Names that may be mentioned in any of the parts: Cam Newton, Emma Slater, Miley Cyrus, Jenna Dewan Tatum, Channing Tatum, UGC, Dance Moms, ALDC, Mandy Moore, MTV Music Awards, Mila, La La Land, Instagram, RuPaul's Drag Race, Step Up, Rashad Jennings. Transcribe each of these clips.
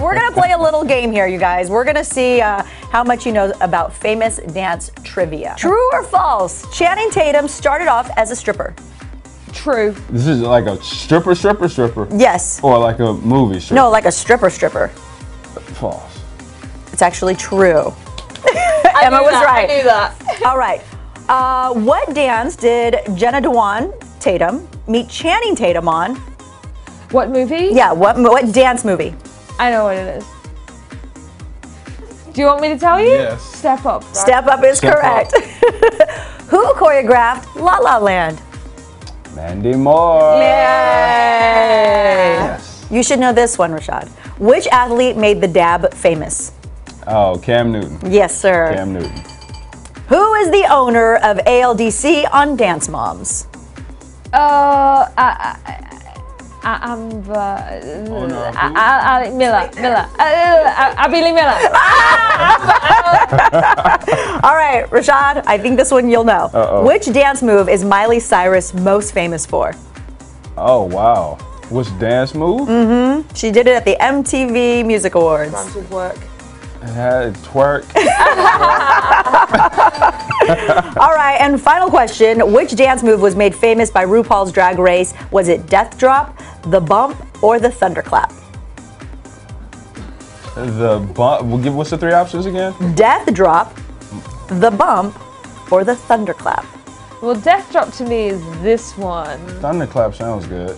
We're going to play a little game here, you guys. We're going to see how much you know about famous dance trivia. True or false? Channing Tatum started off as a stripper. True. This is like a stripper? Yes. Or like a movie stripper? No, like a stripper. False. It's actually true. Emma was right. I knew that. All right. What dance did Jenna Dewan Tatum meet Channing Tatum on? What movie? Yeah, what dance movie? I know what it is. Do you want me to tell you? Yes. Step Up. Right? Step Up is correct. Who choreographed La La Land? Mandy Moore. Yes. You should know this one, Rashad. Which athlete made the dab famous? Oh, Cam Newton. Yes, sir. Cam Newton. Who is the owner of ALDC on Dance Moms? Mila. All right, Rashad, I think this one you'll know. Which dance move is Miley Cyrus most famous for? Oh, wow. Which dance move? Mm-hmm. She did it at the MTV Music Awards. Twerk. All right, and final question. Which dance move was made famous by RuPaul's Drag Race? Was it Death Drop, The Bump, or The Thunderclap? The Bump. What's the three options again? Death Drop, The Bump, or The Thunderclap. Well, Death Drop to me is this one. Thunderclap sounds good.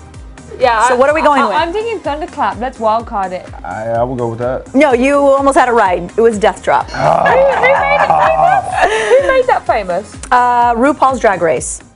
Yeah. So what are we going with? I'm thinking Thunderclap. Let's wildcard it. I will go with that. No, you almost had it right. It was Death Drop. Who made it famous? RuPaul's Drag Race.